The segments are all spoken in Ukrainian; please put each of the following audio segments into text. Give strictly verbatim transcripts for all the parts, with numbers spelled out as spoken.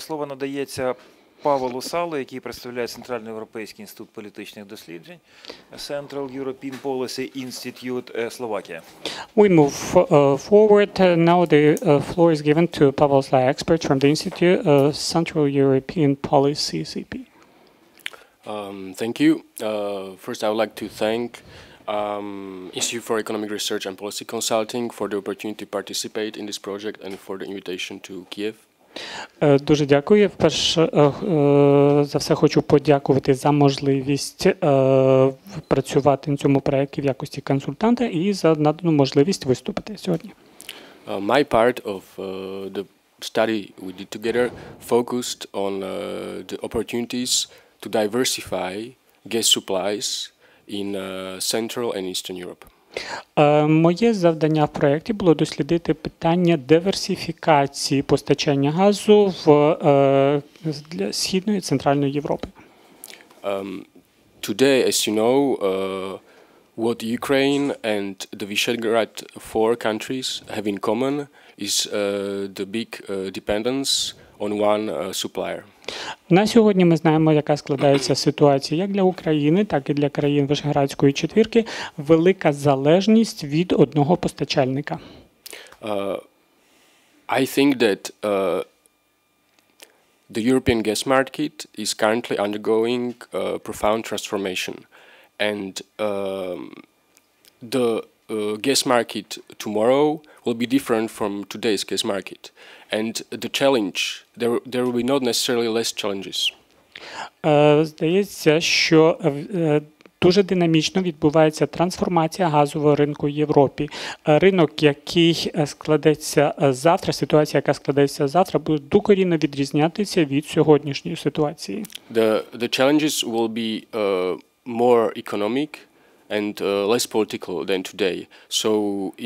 Слово надається Паволу Салу, який представляє Центральний Європейський інститут політичних досліджень, Central European Policy Institute, Slovakia. We move forward. Now the floor is given to Pavol Szalai, expert from the Institute of Central European Policy, C P. Um, thank you. Uh, first, I would like to thank Um, Institute for Economic Research and Policy Consulting for the opportunity to participate in this project and for the invitation to Kyiv. Дуже дякую. Вперше за все хочу подякувати за можливість працювати на цьому проєкті в якості консультанта і за надану можливість виступити сьогодні. My part of the study we did together focused on the opportunities to diversify gas supplies in uh, Central and Eastern Europe. Моє завдання в проєкті було дослідити питання диверсифікації постачання газу в для Східної і Центральної Європи. Today, as you know, uh, what Ukraine and the Visegrad four countries have in common is uh, the big uh, dependence on one uh, supplier. На сьогодні ми знаємо, яка складається ситуація як для України, так і для країн Вишеградської четвірки. Велика залежність від одного постачальника. Uh, I think that uh, the European gas market is currently undergoing uh, profound transformation, and uh, the Uh, gas market tomorrow will be different from today's gas market, and the challenge there there will be not necessarily less challenges. Здається, що дуже динамічно відбувається трансформація газового ринку в Європі. Ринок, який складеться завтра, ситуація, яка складеться завтра, буде докорінно відрізнятися від сьогоднішньої ситуації. The the challenges will be uh, more economic and uh, less political than today. So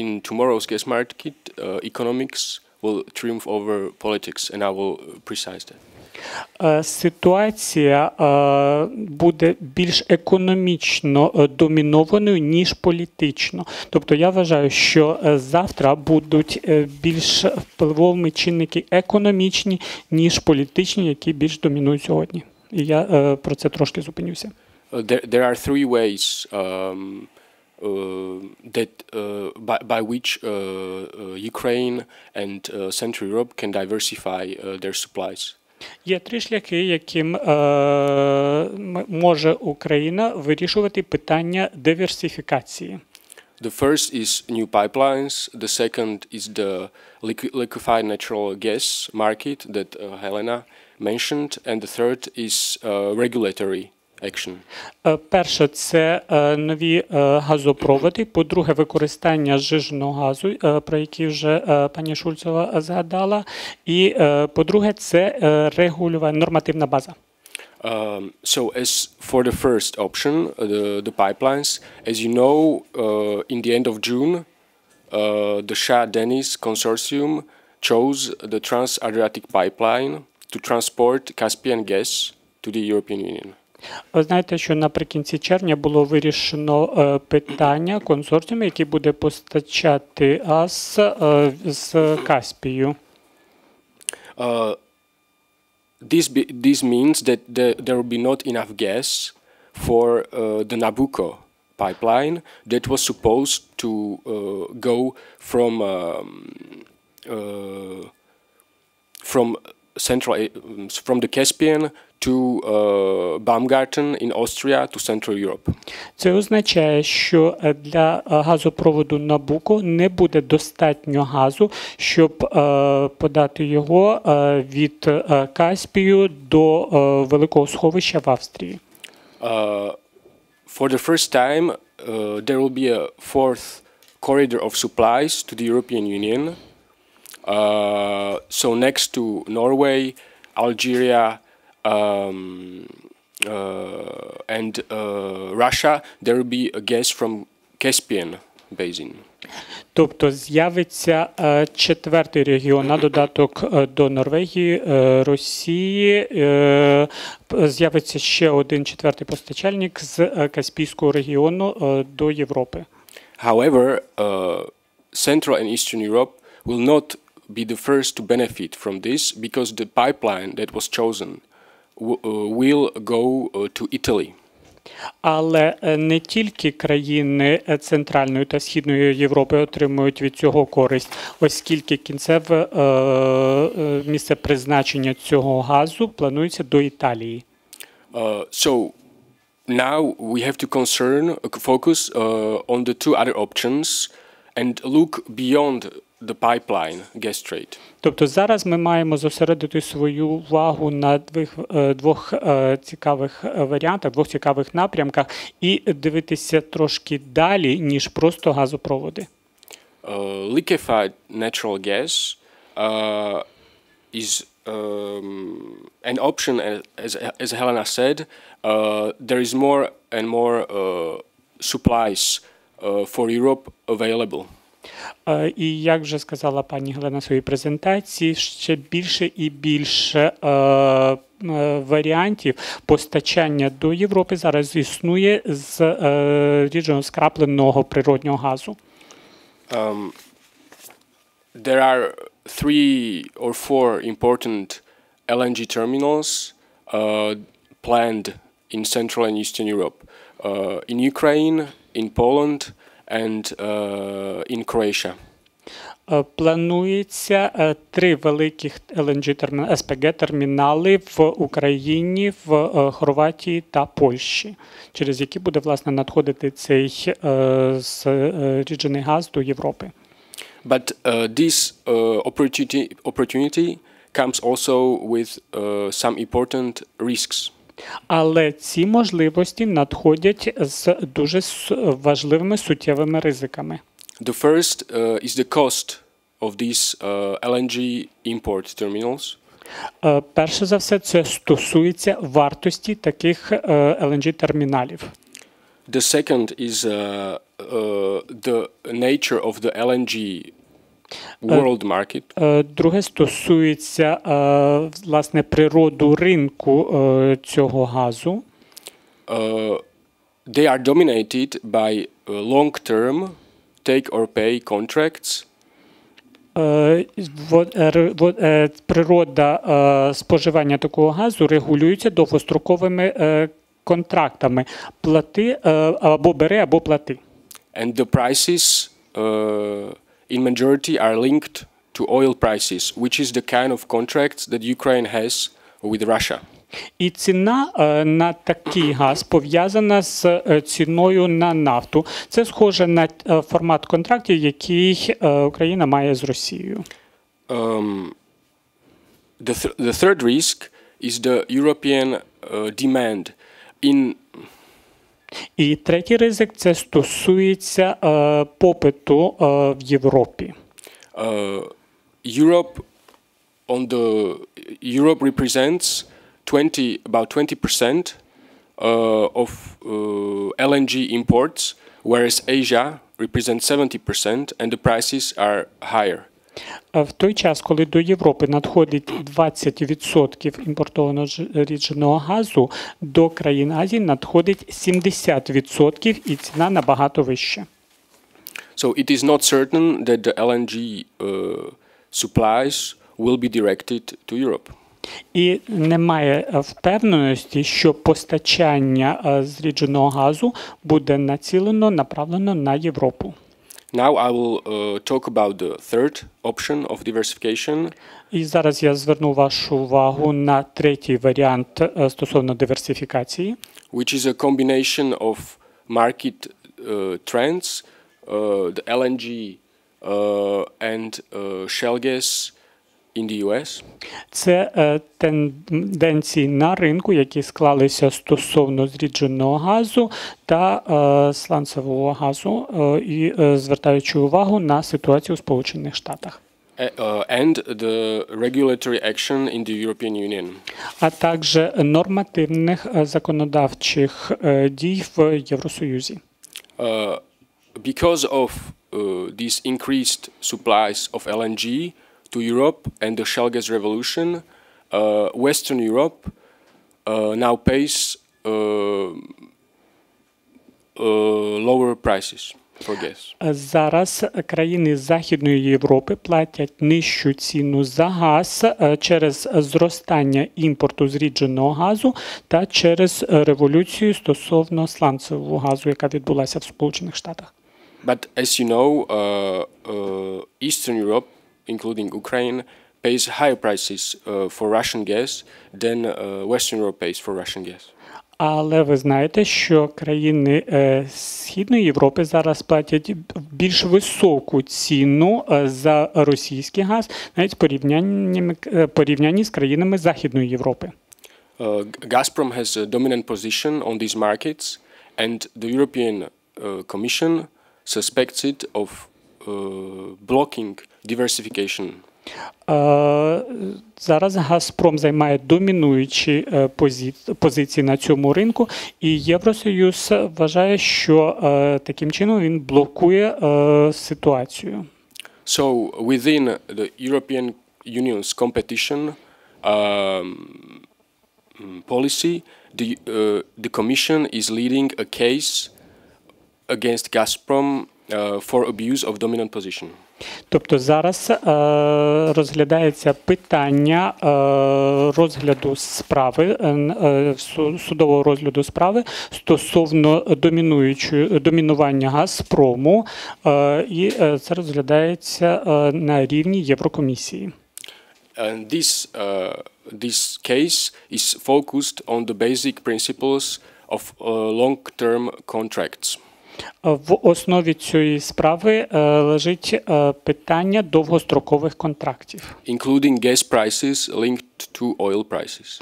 in tomorrow's gas market, uh, economics will triumph over politics, and I will precise that. Ситуація буде більш економічно домінованою, ніж політично. Тобто я вважаю, що завтра будуть більш впливовими чинники економічні, ніж політичні, які більш домінують сьогодні. І я про це трошки зупинюся. Uh, there, there are three ways um, uh, that uh, by, by which uh, uh, Ukraine and uh, Central Europe can diversify uh, their supplies. Є три шляхи, яким може Україна вирішувати питання диверсифікації. The first is new pipelines. The second is the liquefied natural gas market that uh, Helena mentioned, and the third is uh, regulatory action. Перше – це нові газопроводи. По-друге, використання жижного газу, про який вже пані Шульцова згадала. І, по-друге, це регулювання, нормативна база. Um, so, as for the first option, the, the pipelines, as you know, uh, in the end of June, uh, the Shah-Deniz consortium chose the Trans-Adriatic pipeline to transport Caspian gas to the European Union. Ви знаєте, що наприкінці червня було вирішено питання консорціуму, який буде постачати газ з Каспію. Uh, this, be, this means that the, there will be not enough gas for uh, the Nabuko pipeline that was supposed to uh, go from um, uh, from Central, from the Caspian to uh, Baumgarten in Austria to Central Europe. Це означає, що для газопроводу Набуко не буде достатньо газу, щоб uh, подати його uh, від uh, Каспію до uh, великого сховища в Австрії. Uh, for the first time, uh, there will be a fourth corridor of supplies to the European Union. Uh, so next to Norway, Algeria, um, uh, and uh, Russia, there will be a gas from Caspian basin. Тобто з'явиться четвертий регіон на додаток до Норвегії, Росії, з'явиться ще один четвертий постачальник з Каспійського регіону до Європи. However, uh, Central and Eastern Europe will not be the first to benefit from this, because the pipeline that was chosen w uh, will go uh, to Italy. Але не тільки країни Центральної та Східної Європи отримують від цього користь, оскільки кінцеве місце призначення цього газу планується до Італії. Uh, so now we have to concern, focus uh, on the two other options and look beyond the pipeline gas trade. Тобто зараз ми маємо зосередити свою увагу на двох, двох цікавих варіантах, двох цікавих напрямках і дивитися трошки далі, ніж просто газопроводи. Uh, liquefied natural gas uh, is um, an option, as, as Helena said, uh, there is more and more uh, supplies uh, for Europe available. І, як вже сказала пані Гелена в своїй презентації, ще більше і більше е, варіантів постачання до Європи зараз існує з е, рідко скрапленого природнього газу. Um, there are three or four important L N G terminals uh, planned in Central and Eastern Europe. Uh, in Ukraine, in Poland, and uh, in Croatia. Планується три великих Ел Ен Джі Ес Пі Джі-термінали в Україні, в Хорватії та Польщі, через які буде, власне, надходити цей зріджений газ до Європи. But uh, this uh, opportunity, opportunity comes also with uh, some important risks. Але ці можливості надходять з дуже важливими суттєвими ризиками. The first uh, is the cost of these uh, Ел Ен Джі import terminals. Uh, перше за все, це стосується вартості таких uh, Ел Ен Джі-терміналів. The second is uh, uh, the nature of the Ел Ен Джі world market. Друге стосується, власне, природу ринку цього газу. They are dominated by long-term take-or-pay contracts. Природа споживання такого газу регулюється довгостроковими контрактами. Плати або бери, або плати. And the prices in majority are linked to oil prices, which is the kind of contracts that Ukraine has with Russia. І ціна на такий газ пов'язана з ціною на нафту. Це схоже на формат контрактів, який Україна має з Росією. Um, the, th the third risk is the European uh, demand in. І третій ризик – це стосується uh, попиту uh, в Європі. Uh, Europe, on the, Europe represents twenty, about twenty percent uh, of uh, Ел Ен Джі imports, whereas Asia represents seventy percent and the prices are higher. В той час, коли до Європи надходить двадцять відсотків імпортованого рідженого газу, до країн Азії надходить сімдесят відсотків і ціна набагато вища. So it is not certain that the Ел Ен Джі uh, supplies will be directed to Europe. І немає впевненості, що постачання зрідженого газу буде націлено, направлено на Європу. Now I will uh, talk about the third option of diversification. І зараз я зверну вашу увагу на третій варіант стосовно диверсифікації. Which is a combination of market uh, trends, uh, the Ел Ен Джі uh, and uh, Shell gas in the ю эс. Це uh, тенденції на ринку, які склалися стосовно зрідженого газу та uh, сланцевого газу, uh, і uh, звертаючи увагу на ситуацію у Сполучених Штатах. And the regulatory action in the European Union. А також нормативних законодавчих дій в Євросоюзі. Uh, because of uh, these increased supplies of Ел Ен Джі to Europe and the shale gas revolution, uh, Western Europe uh, now pays uh, uh, lower prices. Зараз країни Західної Європи платять нижчу ціну за газ через зростання імпорту зрідженого газу та через революцію стосовно сланцевого газу, яка відбулася в Сполучених Штатах. But as you know, uh, uh, Eastern Europe, including Ukraine, pays higher prices uh, for Russian gas than uh, Western Europe pays for Russian gas. Але ви знаєте, що країни Східної Європи зараз платять більш високу ціну за російський газ, навіть порівнянні з країнами Західної Європи. Gazprom has a dominant position on these markets, and the European Commission suspects it of blocking diversification. Зараз «Газпром» займає домінуючі позиції на цьому ринку, і Євросоюз вважає, що таким чином він блокує ситуацію. So, within the European Union's competition policy, the Commission is leading a case against Gazprom for abuse of dominant position. Тобто зараз розглядається питання розгляду справи, судового розгляду справи стосовно домінування Газпрому, і це розглядається на рівні Єврокомісії. This case is focused on the basic principles of long-term contracts. В основі цієї справи лежить питання довгострокових контрактів. Including gas prices linked to oil prices.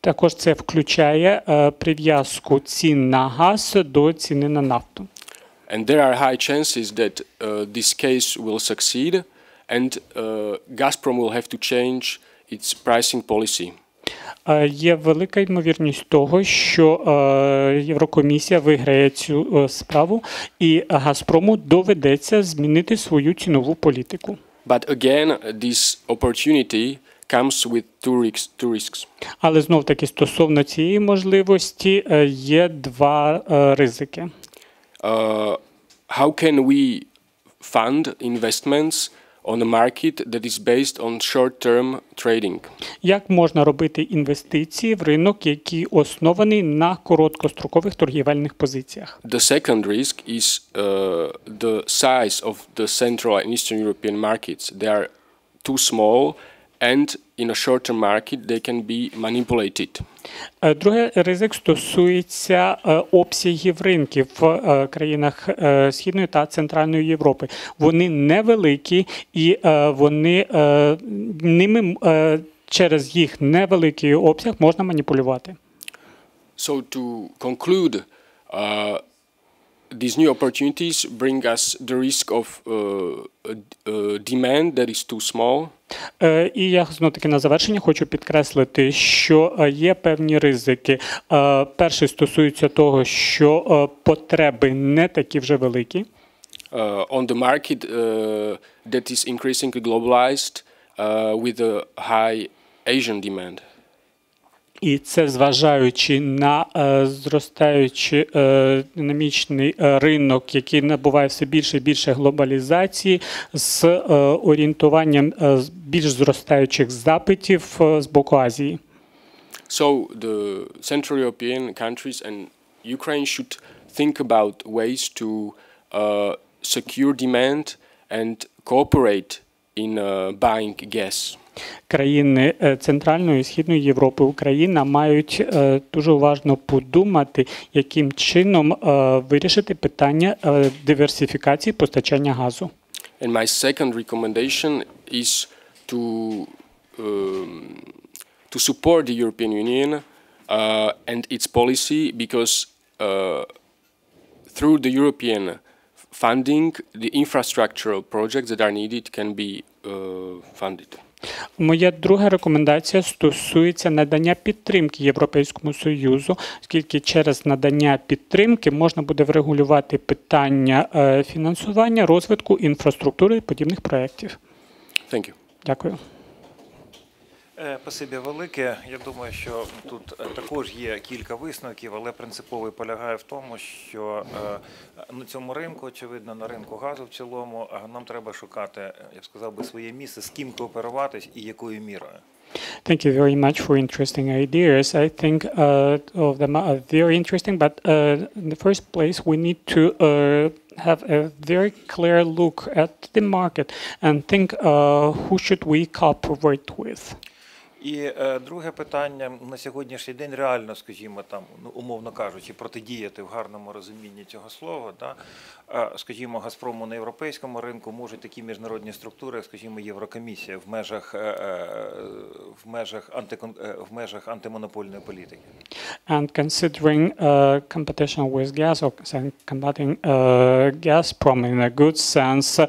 Також це включає прив'язку цін на газ до ціни на нафту. And there are high chances that this case will succeed and Gazprom will have to change its pricing policy. Є велика ймовірність того, що Єврокомісія виграє цю справу, і Газпрому доведеться змінити свою цінову політику. Але знов-таки стосовно цієї можливості є два ризики. How can we fund investments on a market that is based on short-term trading? Як можна робити інвестиції в ринок, який оснований на короткострокових торгівельних позиціях? The second risk is the size of the Central and Eastern European markets. They are too small and in a short-term market they can be manipulated. Другий ризик стосується обсягів ринків в країнах Східної та Центральної Європи. Вони невеликі, і вони ними через їх невеликий обсяг можна маніпулювати. So to conclude, these new opportunities bring us the risk of demand that is too small. І я знову-таки на завершення хочу підкреслити, що є певні ризики. Перший стосується того, що потреби не такі вже великі. On the market that is increasingly globalized with a high Asian demand. І це зважаючи на зростаючий динамічний ринок, який набуває все більше і більше глобалізації з орієнтуванням більш зростаючих запитів з боку Азії. So the Central European countries and Ukraine should think about ways to secure demand and cooperate in buying gas. Країни Центральної і Східної Європи, Україна, мають дуже уважно подумати, яким чином вирішити питання диверсифікації постачання газу. And my second recommendation is to to support the European Union and its policy, because through the European funding, the infrastructural projects that are needed can be funded. Моя друга рекомендація стосується надання підтримки Європейському Союзу, оскільки через надання підтримки можна буде врегулювати питання фінансування, розвитку інфраструктури і подібних проєктів. Дякую. Спасибі велике. Я думаю, що тут також є кілька висновків, але принциповий полягає в тому, що на цьому ринку, очевидно, на ринку газу в цілому, нам треба шукати, я б сказав би, своє місце, з ким кооперуватись і якою мірою. Thank you very much for interesting ideas. I think uh, all of them are very interesting, but uh, in the first place, we need to uh, have a very clear look at the market and think uh, who should we cooperate with. І друге питання, на сьогоднішній день реально, скажімо, там, ну, умовно кажучи, протидіяти в гарному розумінні цього слова, да? Скажімо, Газпрому на європейському ринку можуть такі міжнародні структури, скажімо, Єврокомісія в межах, в межах, антикон... в межах антимонопольної політики. And considering uh, competition with gas or combating uh, Gazprom in a good sense, uh,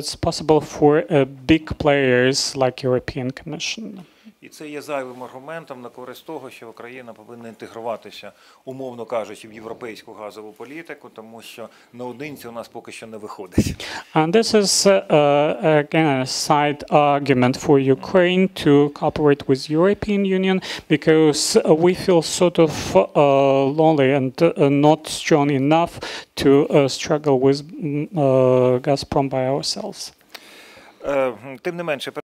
it's possible for uh, big players like European Commission. І це є зайвим аргументом на користь того, що Україна повинна інтегруватися, умовно кажучи, в європейську газову політику, тому що наодинці у нас поки що не виходить. And this is uh, again a side argument for Ukraine to cooperate with European Union because we feel sort of uh, lonely and uh, not strong enough to uh, struggle with uh, Gazprom by ourselves. Uh, тим не менше